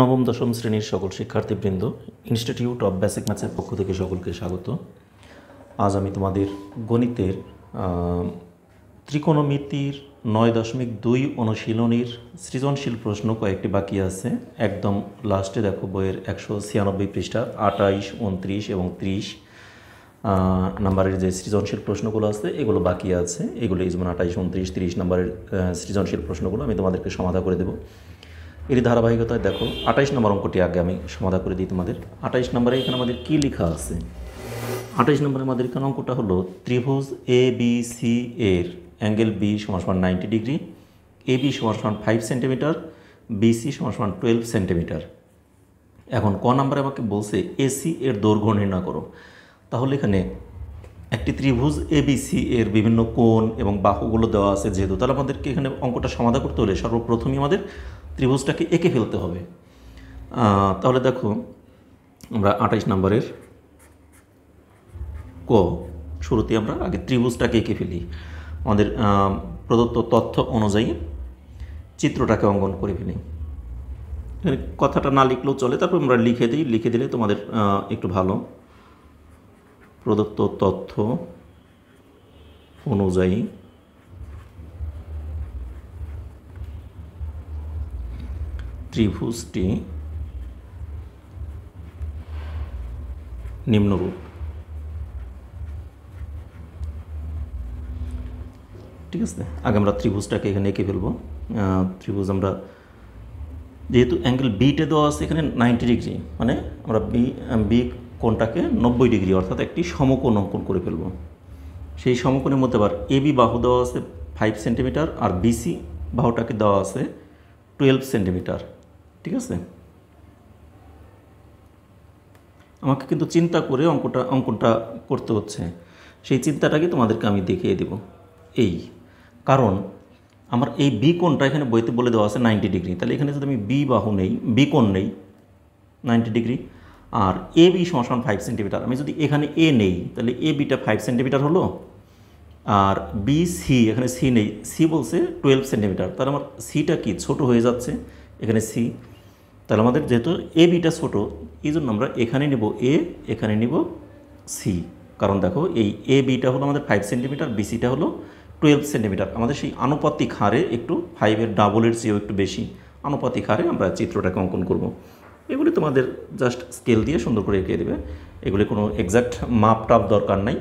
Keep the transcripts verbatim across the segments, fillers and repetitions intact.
नवम दशम श्रेणीर सकल शिक्षार्थीबृंद इन्स्टिट्यूट अफ बेसिक मैथ्सर पक्ष थेके सकलके स्वागत। आज आमि तोमादेर गणितेर त्रिकोणमितिर नय दशमिक दुई अनुशीलनीर सृजनशील प्रश्न कयेकटी बाकी आछे। एकदम लास्टे देखो बोइएर एकशो छियानब्बई पृष्ठार आठाईश उनत्रिश एबं त्रिश नम्बरेर जे सृजनशील प्रश्नगुलो आछे एगुलो बाकी आछे। एगुलो जेमन आठाईश उनत्रिश त्रिश नम्बरेर सृजनशील प्रश्नगुलो आमि तोमादेरके समाधान करे देब। एर धारावाहिकता देखो अट्ठाईस नम्बर अंकटी आगे आमी समाधान कर दी। तुम्हारे अट्ठाईस नम्बर एखे कि लेखा आछे? अट्ठाईस नम्बर एखे अंकटा हलो त्रिभुज ए बी सी एर एंगल बी समान समान नाइनटी डिग्री, ए बी समान समान फाइव सेंटीमिटार, बी सी समान समान ट्वेल्व सेंटीमिटार। एखन क नम्बर आमाके बोलछे ए सी एर दैर्घ्य निर्णय करो। ताहले एखाने एकटी त्रिभुज ए बी सी एर विभिन्न कोण एबं बाहुगुलो देवा आछे, जेहेतु ताहले आमादेरके एखाने अंकटा समाधान करते होले सर्वप्रथमई आमादेर त्रिभुजटाके एके फेलते होबे। ताहले देखो आमरा अट्ठाईस नम्बरेर क शुरूते आमरा आगे त्रिभुजटाके एके फेली। आमादेर प्रदत्त तथ्य अनुयायी चित्रटाके अंकन करे फेली। कथाटा ना लिखलेও चले, तारপর आमरा लिखे दिই। लिखे दिले तोमाদের একটু ভালো। प्रदत्त तथ्य अनुयायी त्रिभुजटी निम्नरूप। ठीक है, आगे हम त्रिभुजटाके एखाने एके फेलबो। त्रिभुज आमरा जेहेतु एंगल बीटे देवा आछे एखाने नाइनटी डिग्री, माने आमरा बी बी कोणटाके नब्बे डिग्री अर्थात एकटी समकोण अंकन करे फेलबो। सेई समकोणेर मध्ये आबार ए बी बाहु देवा आछे फाइव सेंटीमिटार और बी सी बाहुटाके देवा आछे ट्वेल्व सेंटीमिटार। ठीक है, আমাকে কিন্তু চিন্তা করে অঙ্কটা অঙ্কনটা করতে হচ্ছে। সেই চিন্তাটাকে তোমাদেরকে আমি দেখিয়ে দেব। এই কারণ আমার এই বি কোণটা এখানে বইতে বলে দেওয়া আছে নব্বই ডিগ্রি, তাহলে এখানে যদি আমি বি বাহু নেই, বি কোণ নেই নব্বই ডিগ্রি আর এ বি সমান পাঁচ সেন্টিমিটার, আমি যদি এখানে এ নেই তাহলে এ বিটা পাঁচ সেন্টিমিটার হলো আর বি সি এখানে সি নেই, সি বলছে টুয়েলভ সেন্টিমিটার, তাহলে আমার সিটা কি ছোটো হয়ে যাচ্ছে এখানে সি। তাহলে আমাদের যেহেতু এ বিটা ছোটো এই জন্য আমরা এখানে নেব এ, এখানে নেব সি। কারণ দেখো এই এ বিটা হলো আমাদের ফাইভ সেন্টিমিটার, বি সিটা হলো টুয়েলভ সেন্টিমিটার। আমাদের সেই আনুপাতিক হারে একটু ফাইভের ডাবলের চেয়েও একটু বেশি আনুপাতিক হারে আমরা চিত্রটাকে অঙ্কন করব। এগুলি তোমাদের জাস্ট স্কেল দিয়ে সুন্দর করে এঁকে দেবে, এগুলি কোনো এক্স্যাক্ট মাপ টাপ দরকার নাই।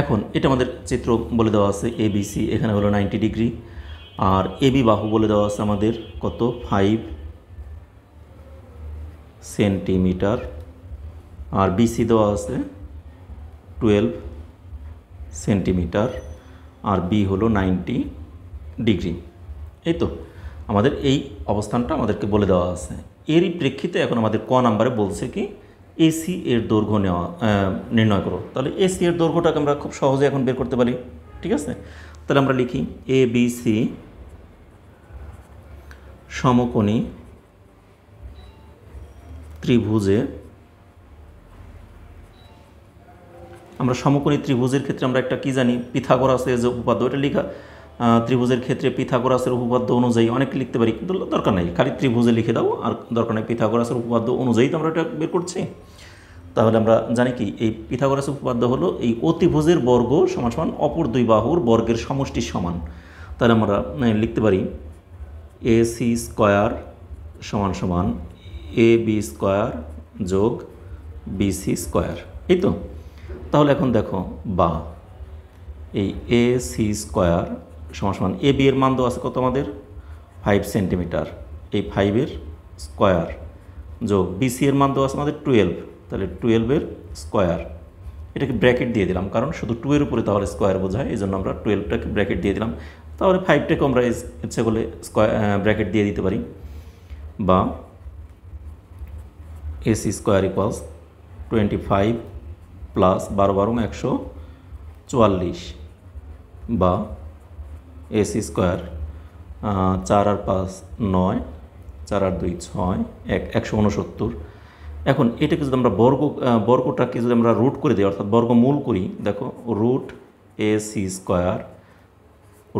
এখন এটা আমাদের চিত্র বলে দেওয়া আছে এ বি সি এখানে হলো নব্বই ডিগ্রি আর এ বি বাহু বলে দেওয়া আছে আমাদের কত পাঁচ সেন্টিমিটার আর বি সি দেওয়া আছে বারো সেন্টিমিটার আর বি হলো নব্বই ডিগ্রি। এই তো আমাদের এই অবস্থানটা আমাদেরকে বলে দেওয়া আছে। এরই প্রেক্ষিতে এখন আমাদের ক নম্বরে বলছে কি ए सी एर दैर्घ्य निर्णय करो। ताहले ए सी एर दैर्घ्यटाके आमरा खूब सहजे एखन बेर करते पारी। ठीक आछे, ताहले आमरा लिखी ए बी सी समकोणी त्रिभुजे। आमरा समकोणी त्रिभुजेर क्षेत्रे आमरा एकटा कि जानी पिथागोरासेर जे उपपाद्य, एटा लेखा त्रिभुजेर क्षेत्रे पिथागोरासेर उपपाद्य अनुयायी अनेक लिखते पारी, किन्तु दरकार नहीं, खाली त्रिभुजे लिखे दाओ और दरकार नहीं। पिथागोरासेर उपपाद्य अनुयायी तो आमरा एटा बेर करछि। ताहले आमरा जानी कि एई पिथागोरासेर उपपाद्य हलो एई अतिभुजेर वर्ग समान समान अपर दुई बाहुर वर्गेर समष्टिर समान। ताहले आमरा लिखते पारी ए सी स्कोयार समान समान ए बी स्कोयार जोग बी सी स्कोयार। एई तो ताहले एखन देखो बा एई ए सी स्कोयार समान समान ए बी एर मान देওয়া আছে কত আমাদের পাঁচ সেন্টিমিটার, এই পাঁচ এর স্কয়ার যোগ বি সি এর মান দেওয়া আছে আমাদের বারো, তাহলে বারো এর স্কয়ার। এটাকে ব্র্যাকেট দিয়ে দিলাম কারণ শুধু দুই এর উপরে তাহলে স্কয়ার বোঝায়, এজন্য আমরা বারো টাকে ব্র্যাকেট দিয়ে দিলাম। তাহলে পাঁচ টাকে আমরা ইচ্ছে করলে ব্র্যাকেট দিয়ে দিতে পারি বা এ সি স্কয়ার ইকুয়ালস পঁচিশ প্লাস বারো বারো একশো চুয়াল্লিশ বা ए सी स्कोर चार और पाँच नय चार और दुई छय एकशो ऊनसत्तर। एखन एटाके जोदि आमरा वर्ग वर्गटाके जोदि आमरा रूट करे दिई अर्थात वर्गमूल करी, देखो root A C square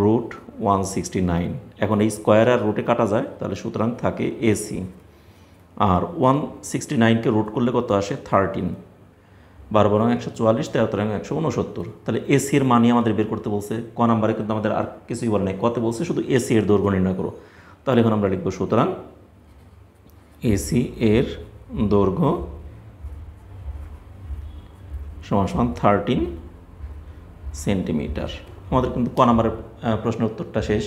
root one sixty nine एखन स्कोयर और रूटे काटा जाए सूतरां थाके एसी और वन सिक्सटी नाइन के रूट कर ले कत आसे थार्टीन बारो बारो एकशो चुवाल्लिस तेरह तरह एकशो ऊनसत्तर ताहले एसिर मानी आमादेर बेर करते बोलछे क नम्बरे किन्तु आमादेर आर किछुई बोले नाई कते बोलछे शुधु एसि एर दैर्घ्य निर्णय करो ताहले एखन आमरा लिखब सूतरां एसि एर दैर्घ्य समान समान थार्टीन सेंटीमिटार आमादेर किन्तु क नम्बरेर प्रश्न उत्तरटा शेष।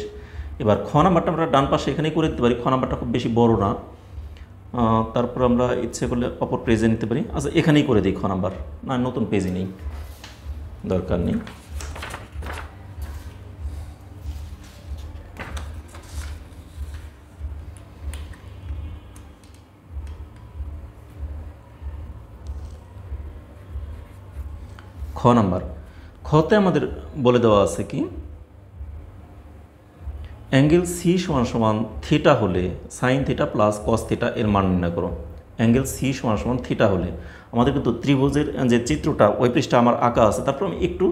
एबार ख नम्बरटा आमरा डान पाशे एखानेई करे दिते पारि ख नम्बरटा खूब बेशि बड़ो ना तारपर आमरा इच्छा करले अपर पेजे निते पारी। अच्छा एखानेई करे देई ख नम्बर ना नतुन पेजे नेई दरकार नेई। ख नम्बर खते आमादेर बोले देवा आछे कि एंगेल सी समान समान थीटा होले sine theta plus cos theta एर मान निर्णय करो। एंगेल सी समान समान थीटा होले आमादेर किन्तु त्रिभुजेर जे चित्रटा ओई पृष्ठे आमार आँका आछे तारपर आमि एकटु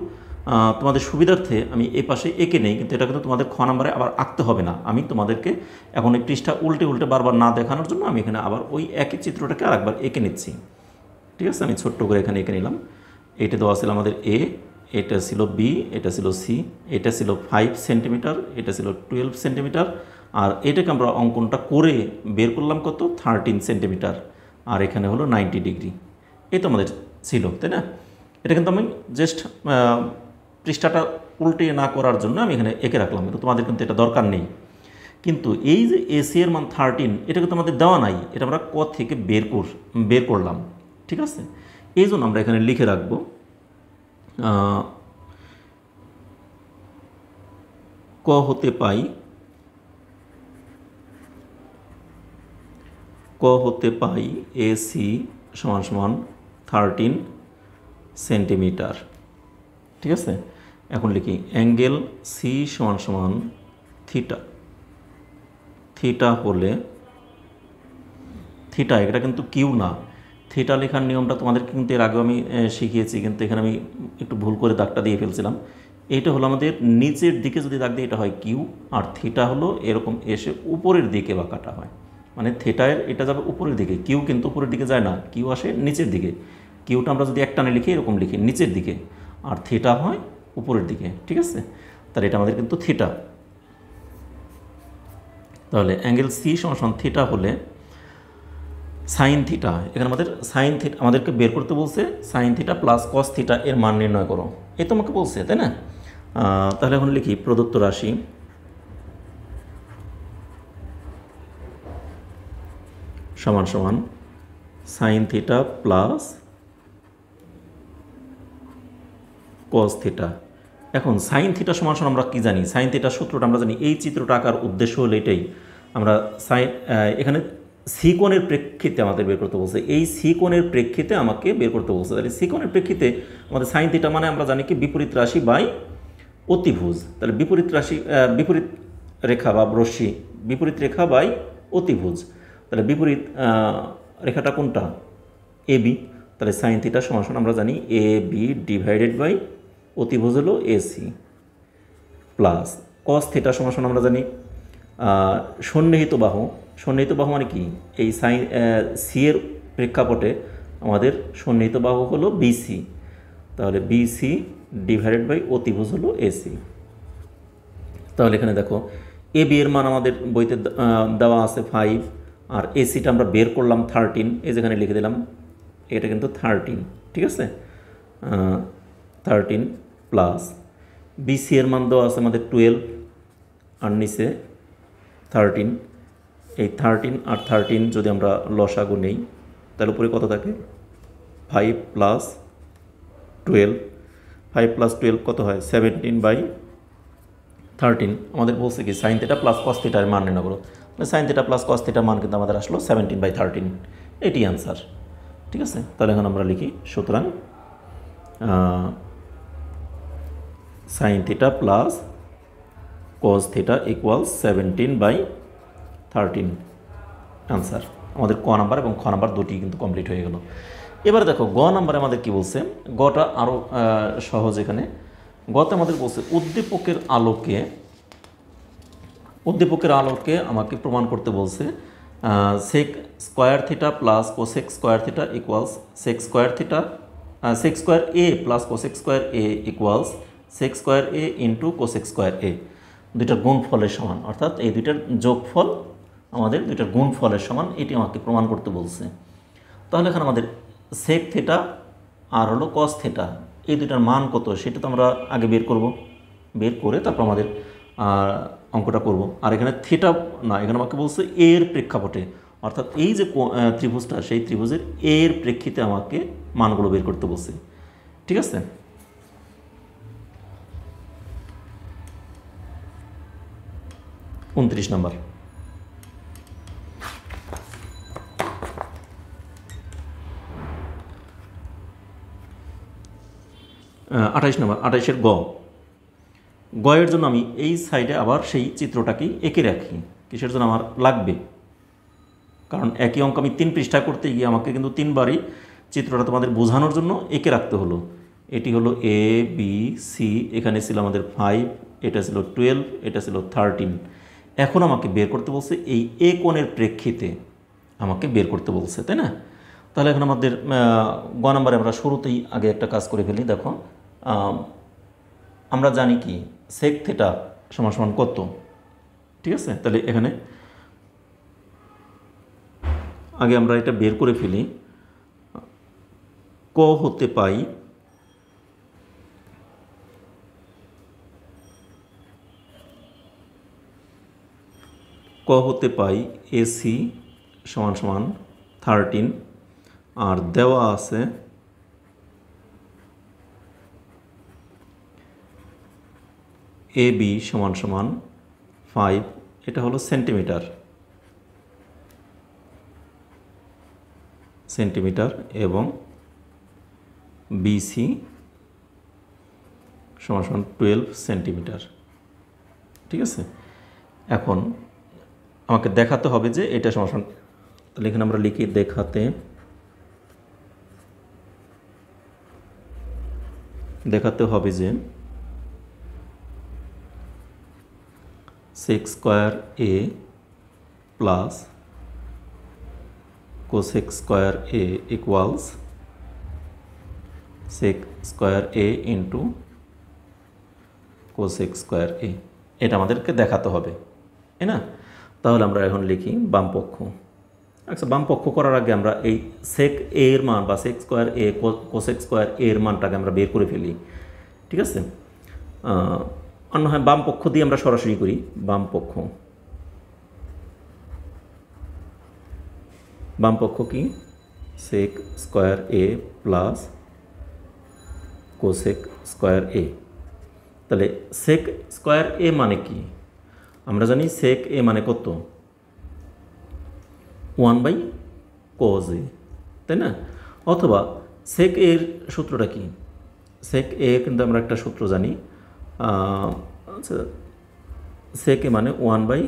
तुम्हादेर सुविधार्थे आमि ए पाशे एके नेई किन्तु एटा किन्तु तुम्हादेर ख नम्बरे आबार आँकते होबे ना। आमि तुम्हादेरके एखन ओई पृष्ठा उल्टे उल्टे बारबार ना देखानोर जोन्नो आमि एखाने आबार ओई एकई चित्रटाके आरेकबार एके निচ্ছি। ठीक आछे आमि छोट्ट करे एखाने एके निलाम। एटे देवा छिलो आमादेर ए एटा छिलो बी एटा छिलो सी एटा छिलो फाइव सेंटीमिटार एटा छिलो ट्वेल्व सेंटीमिटार और एटाके आमरा अंकनटा करे बेर करलाम कत थार्टीन सेंटीमिटार और एखाने हलो नाइनटी डिग्री एई तो आमादेर छिलो ताई ना। एटा किन्तु आमि जस्ट पृष्ठाटा उल्टे ना करार जोन्नो आमि एखाने एके राखलाम किन्तु तोमादेर किन्तु एटा दरकार नेई। किन्तु एई जे एसि एर मान थार्टीन एटा किन्तु आमादेर देवा नाई एटा आमरा क थेके बेर कर बेर करलाम। ठीक आछे এই জন্য আমরা এখানে লিখে রাখবো ক হতে পাই ক হতে পাই এসি সমান সমান থার্টিন সেন্টিমিটার। ঠিক আছে এখন লিখি অ্যাঙ্গেল সি সমান সমান থিটা থিটা হলে থিটা এটা কিন্তু কিউ না थीटा लेखार नियमटा तोमादेरके किन्तु एर आगे आमि शिखिয়েছি किन्तु एखाने आमि एकटु भूल करे दागटा दिये फेलछिलाम। एटा हलो आमादेर नीचेर दिके जोदि दाग दिई एटा हय किउ आर थीटा हलो एरकम एसे ऊपरेर दिके बाकाटा हय माने थीटा एर एटा जाबे ऊपरेर दिके किउ किन्तु ऊपरेर दिके जाय ना किउ आसे नीचेर दिके। किउटा आमरा जोदि एकटाने लिखि एरकम लिखि नीचेर दिके आर थीटा हय ऊपरेर दिके। ठीक आछे ताहले एटा आमादेर किन्तु थीटा ताहले অ্যাঙ্গেল সি সমান थीटा হলে साइन थीटा एखाने आमादेर साइन थीटा आमादेरके बेर करते बोलछे sine theta plus cos theta एर मान निर्णय करो एई तो आमाके बोलछे ताई ना। ताहले एखन लिखी प्रदत्त राशि समान समान sine theta plus cos theta. एखन साइन थीटा समान समान आमरा कि जानि साइन थीटा सूत्रटा आमरा जानि एई चित्रटा आकार उद्देश्य हलो एटाई आमरा साइन एखाने सीकोणের প্রেক্ষিতে আমাদের বের করতে বলছে। এই सीकोणের প্রেক্ষিতে আমাকে বের করতে বলছে তাহলে सीकोणের প্রেক্ষিতে আমাদের sin θ মানে আমরা জানি কি বিপরীত রাশি বাই অতিভুজ। তাহলে বিপরীত রাশি বিপরীত রেখা বা রশ্মি বিপরীত রেখা বাই অতিভুজ তাহলে বিপরীত রেখাটা কোনটা ab তাহলে sin θ সমান সমান আমরা জানি ab ডিভাইডেড বাই অতিভুজ হলো ac প্লাস cos θ সমান সমান আমরা জানি সন্নিহিত বাহু সন্নিহিত বাহু মানে কি এই সাইন সি এর প্রেক্ষাপটে আমাদের সন্নিহিত বাহু হলো বিসি তাহলে বিসি ডিভাইডেড বাই অতিভুজ হলো এসি। তাহলে এখানে দেখো এ বি এর মান আমাদের বইতে দেওয়া আছে ফাইভ আর এসিটা আমরা বের করলাম থার্টিন এই যেখানে লিখে দিলাম এটা কিন্তু থার্টিন। ঠিক আছে থার্টিন প্লাস বিসি এর মান দেওয়া আছে আমাদের টুয়েলভ আর নিচে থার্টিন এই থার্টিন আর থার্টিন যদি আমরা লসাগু নেই তাহলে উপরে কত থাকে five plus twelve five plus twelve কত হয় সেভেন্টিন বাই থার্টিন। আমাদের বলছে কি সাইন থিটা প্লাস কস থিটার মান নির্ণয় করো মানে সাইন থিটা প্লাস কস থিটার মান কিন্তু আমাদের আসলো সেভেন্টিন বাই থার্টিন এটি অ্যান্সার। ঠিক আছে তাহলে এখন আমরা লিখি সুতরাং sine theta plus cos theta equals seventeen by thirteen answer हमारे क नम्बर और ख नम्बर दोटी किन्तु कमप्लीट हो गेलो। एबार देखो ग नम्बरे हमारे कि बोलছে गटा आरो सहज एखाने गते हमारे बोलছে उद्दीपकेर आलोके উদ্দীপকের আলোকে আমাকে প্রমাণ করতে বলছে sec square theta plus cosec square theta equals sec square theta sec square a plus cosec square a equals sec square a into cosec square a দুইটার গুণফলের সমান অর্থাৎ এই দুইটার যোগফল আমাদের দুইটার গুণফলের সমান এটি আমাকে প্রমাণ করতে বলছে। তাহলে এখন আমাদের sec থিটা আর হলো cos থিটা এই দুইটার মান কত সেটা তো আমরা আগে বের করব, বের করে তারপর আমাদের অঙ্কটা করব। আর এখানে থিটা না, এখানে আমাকে বলছে a এর প্রেক্ষাপটে অর্থাৎ এই যে ত্রিভুজটা সেই ত্রিভুজের a এর প্রেক্ষিতে আমাকে মানগুলো বের করতে বলছে। ঠিক আছে, উনত্রিশ নম্বর আঠাশ নম্বর আঠাশের গ গয়ের জন্য আমি এই সাইডে আবার সেই চিত্রটাকেই এঁকে রাখি, কিসের জন্য আমার লাগবে, কারণ একই অঙ্ক আমি তিন পৃষ্ঠা করতে গিয়ে আমাকে কিন্তু তিনবারই চিত্রটা তোমাদের বোঝানোর জন্য এঁকে রাখতে হলো। এটি হলো এ বি সি, এখানে ছিল আমাদের ফাইভ, এটা ছিল টুয়েলভ, এটা ছিল থার্টিন। এখন আমাকে বের করতে বলছে এই এ কোণের প্রেক্ষিতে আমাকে বের করতে বলছে, তাই না? তাহলে এখন আমাদের গ নাম্বারে আমরা শুরুতেই আগে একটা কাজ করে ফেলি। দেখো আমরা জানি কি সেক থেটা সমান সমান কত, ঠিক আছে? তাহলে এখানে আগে আমরা এটা বের করে ফেলি। ক হতে পাই ক হতে পাই এসি সমান সমান থার্টিন, আর দেওয়া আছে এ বি সমান সমান ফাইভ, এটা হলো সেন্টিমিটার সেন্টিমিটার এবং বিসি সমান সমান টুয়েলভ সেন্টিমিটার। ঠিক আছে, এখন আমাকে দেখাতে হবে যে এটা সমান সমান, তাহলে এখানে আমরা লিখি দেখাতে দেখাতে হবে যে sec square a plus cosec square a equals sec square a into cosec square a, এটা আমাদেরকে দেখাতে হবে, তাই না? তাহলে আমরা এখন লিখি বামপক্ষ। আচ্ছা, বামপক্ষ করার আগে আমরা এই sec a এর মান বা sec square a cosec square a এর মানটাকে আমরা বের করে ফেলি। ঠিক আছে, অন্য হয় বাম পক্ষ দিয়ে আমরা সরাসরি করি। বাম পক্ষ বাম পক্ষ কি sec square a plus cosec square a. তাহলে সেক স্কোয়ার এ মানে কি আমরা জানি, সেক এ মানে কত, ওয়ান বাই কজ এ, তাই না? অথবা সেক এর সূত্রটা কি, সেক এ কিন্তু আমরা একটা সূত্র জানি, আচ্ছা সেক এ মানে one by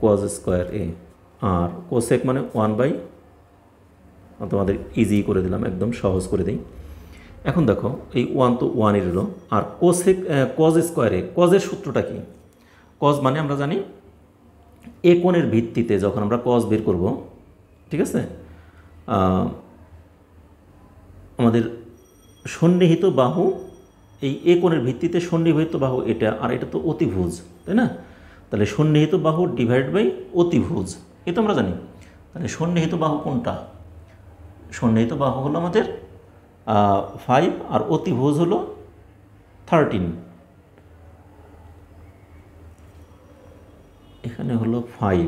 cos square a, আর কোসেক মানে ওয়ান বাই, তোমাদের ইজি করে দিলাম, একদম সহজ করে দিই। এখন দেখো এই ওয়ান তো ওয়ানের এলো, আর কোসেক কোয়াজ স্কোয়ার এ কোয়াজের সূত্রটা কি, কোয়াজ মানে আমরা জানি এ কোণের ভিত্তিতে যখন আমরা কোয়াজ বের করব, ঠিক আছে, আমাদের সন্নিহিত বাহু এই এ কোণের ভিত্তিতে সন্নিহিত বাহু এটা, আর এটা তো অতিভুজ, তাই না? তাহলে সন্নিহিত বাহু ডিভাইড বাই অতিভুজ, এ তো আমরা জানি। তাহলে সন্নিহিত বাহু কোনটা, সন্নিহিত বাহু হলো আমাদের ফাইভ আর অতিভুজ হলো থার্টিন। এখানে হলো ফাইভ,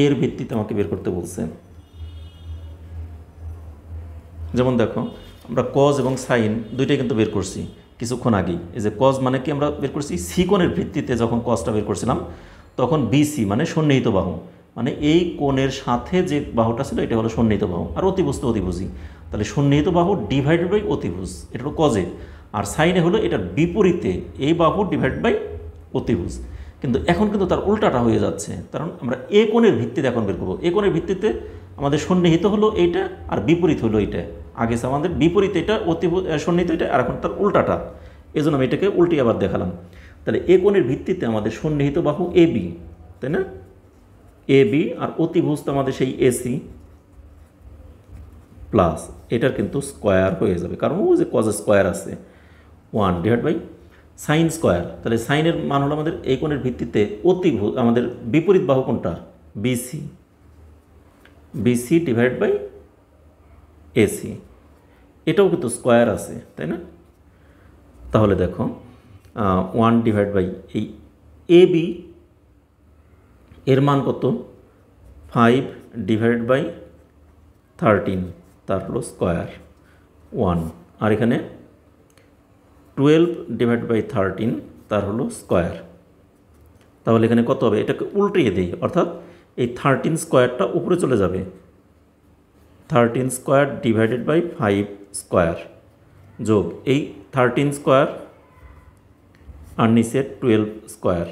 এর ভিত্তিতে আমাকে বের করতে বলছে। যেমন দেখো আমরা কজ এবং সাইন দুইটাই কিন্তু বের করছি কিছুক্ষণ আগেই। এই যে কজ মানে কি আমরা বের করছি সি কোণের ভিত্তিতে, যখন কজটা বের করছিলাম তখন বিসি মানে সন্নিহিত বাহু, মানে এই কোণের সাথে যে বাহুটা ছিল এটা হলো সন্নিহিত বাহু, আর অতিভুজ তো অতিভুজি। তাহলে সন্নিহিত বাহু ডিভাইডেড বাই অতিভুজ, এটা হলো কজে। আর সাইনে হলো এটার বিপরীতে, এই বাহু ডিভাইড বাই অতিভুজ। কিন্তু এখন কিন্তু তার উল্টাটা হয়ে যাচ্ছে, কারণ আমরা এ কোণের ভিত্তিতে এখন বের করবো। এ কোণের ভিত্তিতে আমাদের সন্নিহিত হলো এইটা আর বিপরীত হলো এইটা, আগে আমাদের বিপরীত এটা অতি সন্নিহিত এটা, আর এখন তার উল্টাটা, এই জন্য আমি এটাকে উল্টে আবার দেখালাম। তাহলে এ কোণের ভিত্তিতে আমাদের সন্নিহিত বাহু এবি, তাই না, এবি, আর অতিভুজ তো আমাদের সেই এসি প্লাস এটার কিন্তু স্কয়ার হয়ে যাবে, কারণ ওই যে কজ স্কয়ার আছে one divide by sine square. তাহলে সাইনের মান হলো আমাদের এই কোণের ভিত্তিতে অতিভুজ আমাদের বিপরীত বাহু কোণটা BC, BC divide by AC, এটাও কিন্তু স্কয়ার আছে, তাই না। তাহলে দেখো ওয়ান ডিভাইড বাই এই এ বি এর মান কত, ফাইভ ডিভাইড বাই থার্টিন, তার হলো স্কয়ার ওয়ান, আর এখানে টুয়েলভ ডিভাইড বাই থার্টিন তার হলো স্কয়ার। তাহলে এখানে কত হবে, এটাকে উল্টিয়ে দিই, অর্থাৎ এই থার্টিন স্কয়ারটা উপরে চলে যাবে, thirteen square divided by five square যোগ এই থার্টিন স্কয়ার আর নিচে টুয়েলভ স্কয়ার।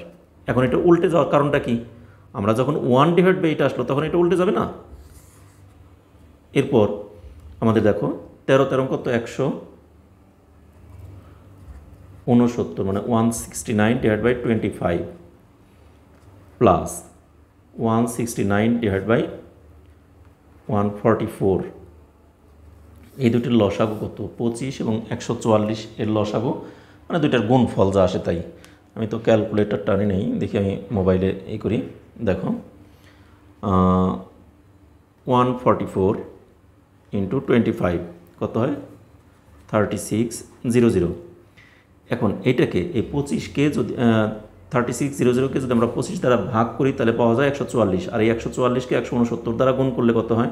এখন এটা উল্টে যাওয়ার কারণটা কি, আমরা যখন ওয়ান ডিভাইড বাই এটা আসলো তখন এটা উল্টে যাবে না। এরপর আমাদের দেখো তেরো তেরো কত একশো ঊনসত্তর, মানে one sixty nine divide by twenty five plus one sixty nine divide by one forty four, এই দুটির লসাগু কত, পঁচিশ এবং একশো চুয়াল্লিশ এর লসাগু, মানে দুইটার গুণফল যা আসে তাই। আমি তো ক্যালকুলেটর টানি নেই, দেখি আমি মোবাইলে এই করি, দেখো one forty four into twenty five কত হয় থার্টি সিক্স জিরো জিরো। এখন এটাকে এই পঁচিশকে যদি থার্টি সিক্স জিরো জিরোকে যদি আমরা পঁচিশ দ্বারা ভাগ করি তাহলে পাওয়া যায় একশো চুয়াল্লিশ, আর এই একশো চুয়াল্লিশকে একশো উনসত্তর দ্বারা গুণ করলে কত হয়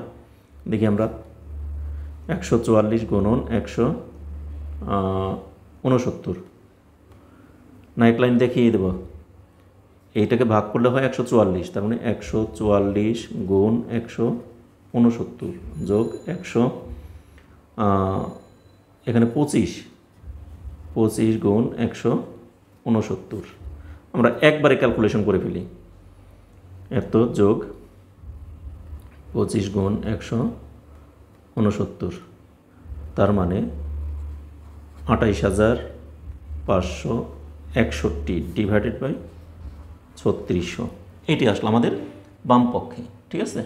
দেখি আমরা, একশো চুয়াল্লিশ গুণন একশো ঊনসত্তর, না এক লাইন দেখিয়ে দেবো, এইটাকে ভাগ করলে হয় একশো চুয়াল্লিশ, তার মানে একশো চুয়াল্লিশ গুণ একশো ঊনসত্তর যোগ একশো এখানে পঁচিশ, পঁচিশ গুণ একশো ঊনসত্তর, আমরা একবারে ক্যালকুলেশন করে ফেলি, এত যোগ পঁচিশ গুণ একশো ঊনসত্তর, তার মানে আঠাইশ হাজার পাঁচশো একষট্টি ডিভাইডেড বাই ছত্রিশশো, এটি আসলো আমাদের বাম পক্ষে, ঠিক আছে,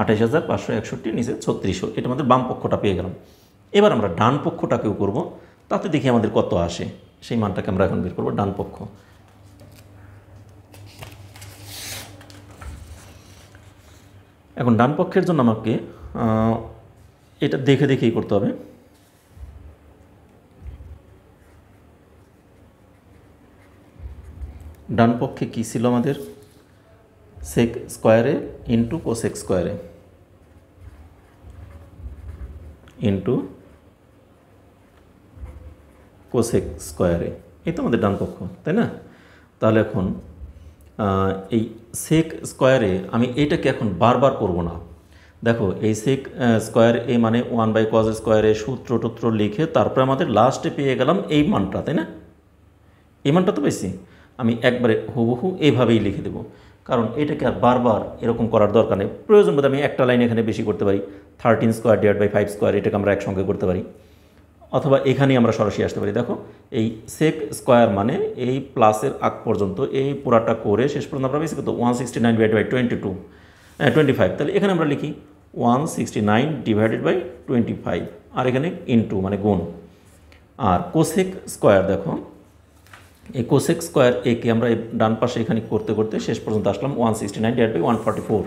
আঠাইশ হাজার পাঁচশো একষট্টি নিচে ছত্রিশশো, এটা আমাদের বাম পক্ষটা পেয়ে গেলাম। এবার আমরা ডান পক্ষটাকেও করব, তাতে দেখি আমাদের কত আসে, সেই মানটাকে আমরা এখন বের করব। ডান পক্ষ এখন ডান পক্ষের জন্য আমাকে এটা দেখে দেখেই করতে হবে, ডান পক্ষে কী ছিল আমাদের, সেক স্কোয়ারে ইন্টু কোসেক স্কোয়ারে ইন্টু কোসেক স্কোয়ারে, এই তো আমাদের ডান পক্ষ, তাই না। তাহলে এখন এই সেক স্কোয়ারে আমি এটাকে এখন বারবার করব না, দেখো এই সেক স্কোয়ার এ মানে ওয়ান বাই কজ স্কোয়ারে সূত্র টুত্র লিখে তারপরে আমাদের লাস্টে পেয়ে গেলাম এই মানটা, তাই না, এই মানটা তো পেয়েছি, আমি একবারে হুবহু এইভাবেই লিখে দেব, কারণ এটাকে আর বারবার এরকম করার দরকার নেই। প্রয়োজন বোধ আমি একটা লাইন এখানে বেশি করতে পারি, thirteen square divide by five square, এটাকে আমরা একসঙ্গে করতে পারি, অথবা এখানেই আমরা সরাসরি আসতে পারি। দেখো এই সেক স্কোয়ার মানে এই প্লাসের আগ পর্যন্ত এই পুরাটা করে শেষ পর্যন্ত আমরা বেশি কত one sixty nine divide by twenty two twenty five, তাহলে এখানে আমরা লিখি one sixty nine divided by twenty five, আর এখানে ইন্টু মানে গুণ। আর কোসেক স্কোয়ার দেখো এই কোসেক স্কোয়ার এ কে আমরা ডান পাশে এখানে করতে করতে শেষ পর্যন্ত আসলাম one sixty nine divide by one forty four,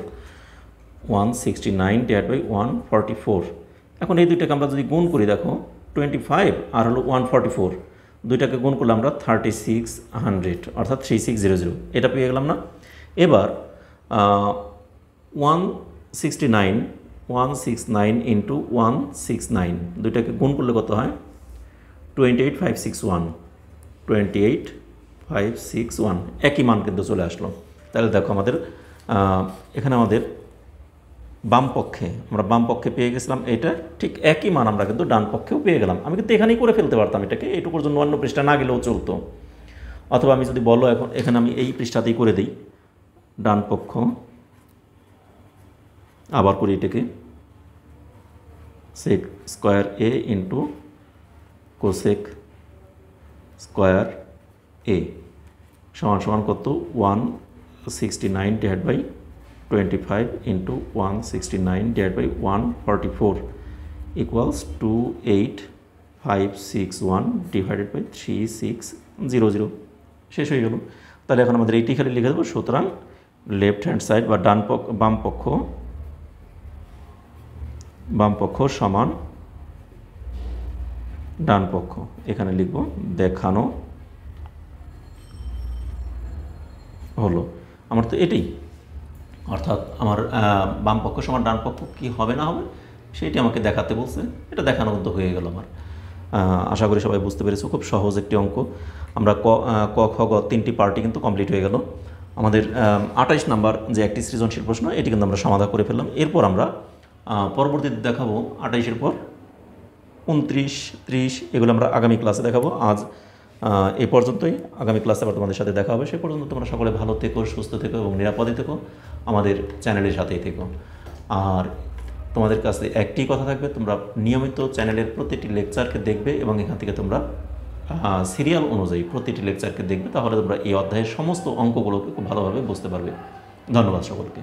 one sixty nine divide by one forty four. এখন এই দুইটাকে আমরা যদি গুণ করি দেখো টোয়েন্টি ফাইভ আর হলো ওয়ান ফর্টি ফোর, দুইটাকে গুণ করলে আমরা থার্টি সিক্স হান্ড্রেড অর্থাৎ থ্রি সিক্স জিরো জিরো, এটা পেয়ে গেলাম না। এবার one sixty nine one six nine into one six nine, দুইটাকে গুণ করলে কত হয় twenty eight five six one, twenty eight five six one, একই মান কিন্তু চলে আসলো। তাহলে দেখো আমাদের এখানে আমাদের বাম পক্ষে আমরা বাম পক্ষে পেয়ে গেছিলাম এটা, ঠিক একই মান আমরা কিন্তু ডান পক্ষেও পেয়ে গেলাম। আমি কিন্তু এখানেই করে ফেলতে পারতাম, এটাকে এটুকুর জন্য অন্য পৃষ্ঠা না গেলেও চলতো, অথবা আমি যদি বলো এখন এখানে আমি এই পৃষ্ঠাতেই করে দিই, ডান পক্ষ আবার করি এটাকে sec square a into cosec square a, समान समान कत one sixty nine divided by टोटी five into one sixty nine divided by one forty four equals two eight five six one divided by three six zero zero शेष हो गल। তাহলে এখন আমাদের এইটি খালি লিখে দেব। সুতরাং লেফট হ্যান্ড সাইড বা ডান পক্ষ বাম পক্ষ বাম পক্ষ সমান ডান পক্ষ, এখানে লিখব দেখানো হলো। আমার তো এটাই, অর্থাৎ আমার বাম পক্ষ সমান ডান পক্ষ কি হবে না হবে সেটি আমাকে দেখাতে বলছে, এটা দেখানো উদ্যোগ হয়ে গেল আমার। आशा करी सबाई बुझते पेरेछो खूब सहज एक अंक। आमरा क ख ग तीनटी पार्टी किन्तु कमप्लीट हो गेल। आमादेर अट्ठाईस नम्बर जे एकटी सृजनशील प्रश्न एटी किन्तु आमरा समाधान करे फेललाम। एरपर आमरा परवर्तीते देखाबो अट्ठाईस एर पर उनत्रिश त्रिश एगुलो आमरा आगामी क्लासे देखाबो। आज ए पर्यन्तই, आगामी क्लासे आবার তোমাদের সাথে দেখা হবে। সেই পর্যন্ত তোমরা সকলে ভালো থেকো, সুস্থ থেকো এবং নিরাপদে থেকো, আমাদের চ্যানেলের সাথেই থেকো। আর তোমাদের কাছে একটি কথা থাকবে, তোমরা নিয়মিত চ্যানেলের প্রতিটি লেকচারকে দেখবে এবং এখান থেকে তোমরা সিরিয়াল অনুযায়ী প্রতিটি লেকচারকে দেখবে, তাহলে তোমরা এই অধ্যায়ের সমস্ত অঙ্কগুলোকে খুব ভালোভাবে বুঝতে পারবে। ধন্যবাদ সকলকে।